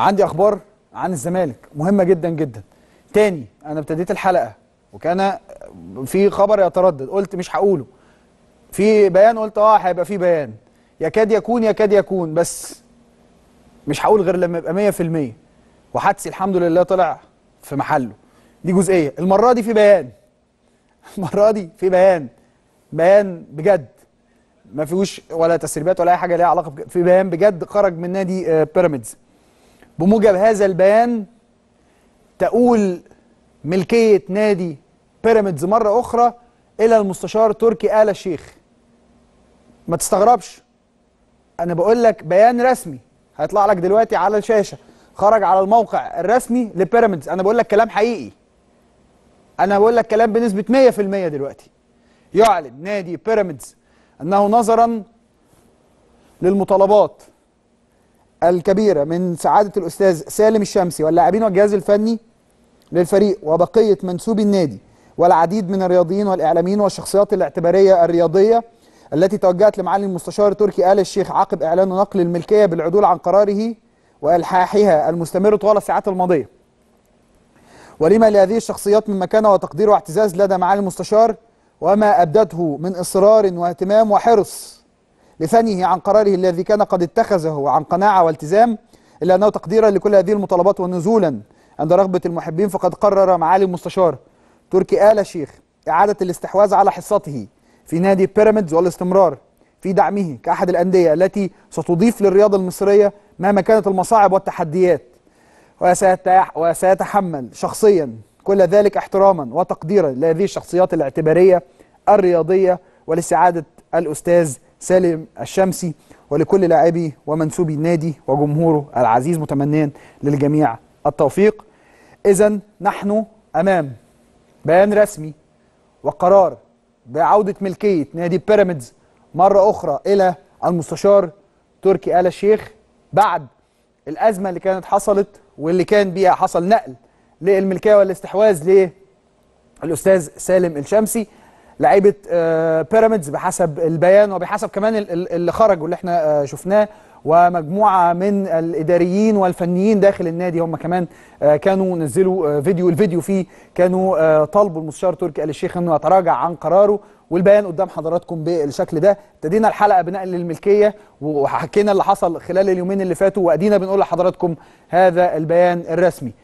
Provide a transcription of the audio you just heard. عندي اخبار عن الزمالك مهمه جدا جدا. تاني انا ابتديت الحلقه وكان في خبر يتردد، قلت مش هقوله. في بيان، قلت هيبقى في بيان، يكاد يكون، بس مش هقول غير لما يبقى 100%. وحدثي الحمد لله طلع في محله. دي جزئيه، المره دي في بيان بجد، ما فيهوش ولا تسريبات ولا اي حاجه ليها علاقه، في بيان بجد خرج من نادي بيراميدز. بموجب هذا البيان تؤول ملكيه نادي بيراميدز مره اخرى الى المستشار تركي آل الشيخ. ما تستغربش، انا بقول لك بيان رسمي هيطلع لك دلوقتي على الشاشه، خرج على الموقع الرسمي لبيراميدز. انا بقول لك كلام حقيقي، انا بقول لك كلام بنسبه 100% دلوقتي. يعلن نادي بيراميدز انه نظرا للمطالبات الكبيره من سعاده الاستاذ سالم الشمسي واللاعبين والجهاز الفني للفريق وبقيه منسوبي النادي والعديد من الرياضيين والاعلاميين والشخصيات الاعتباريه الرياضيه التي توجهت لمعالي المستشار تركي آل الشيخ عقب اعلانه نقل الملكيه بالعدول عن قراره والحاحها المستمر طوال الساعات الماضيه، ولما لهذه الشخصيات من مكانه وتقدير واعتزاز لدى معالي المستشار وما أبدته من إصرار واهتمام وحرص لثنيه عن قراره الذي كان قد اتخذه عن قناعة والتزام، إلا أنه تقديرا لكل هذه المطالبات ونزولا عند رغبة المحبين فقد قرر معالي المستشار تركي آل الشيخ إعادة الاستحواذ على حصته في نادي بيراميدز والاستمرار في دعمه كأحد الأندية التي ستضيف للرياضة المصرية مهما كانت المصاعب والتحديات، وسيتحمل شخصيا كل ذلك احتراما وتقديرا لهذه الشخصيات الاعتبارية الرياضية ولسعادة الأستاذ سالم الشمسي ولكل لاعبي ومنسوبي النادي وجمهوره العزيز، متمنيا للجميع التوفيق. إذن نحن أمام بيان رسمي وقرار بعودة ملكية نادي بيراميدز مرة أخرى إلى المستشار تركي آل الشيخ بعد الأزمة اللي كانت حصلت واللي كان بيها حصل نقل للملكيه والاستحواذ للاستاذ سالم الشمسي لعيبه بيراميدز بحسب البيان وبحسب كمان اللي خرج واللي احنا شفناه، ومجموعه من الاداريين والفنيين داخل النادي هم كمان كانوا نزلوا فيديو. الفيديو فيه كانوا طالبوا المستشار تركي آل الشيخ انه يتراجع عن قراره، والبيان قدام حضراتكم بالشكل ده. ابتدينا الحلقه بنقل الملكيه وحكينا اللي حصل خلال اليومين اللي فاتوا، وادينا بنقول لحضراتكم هذا البيان الرسمي.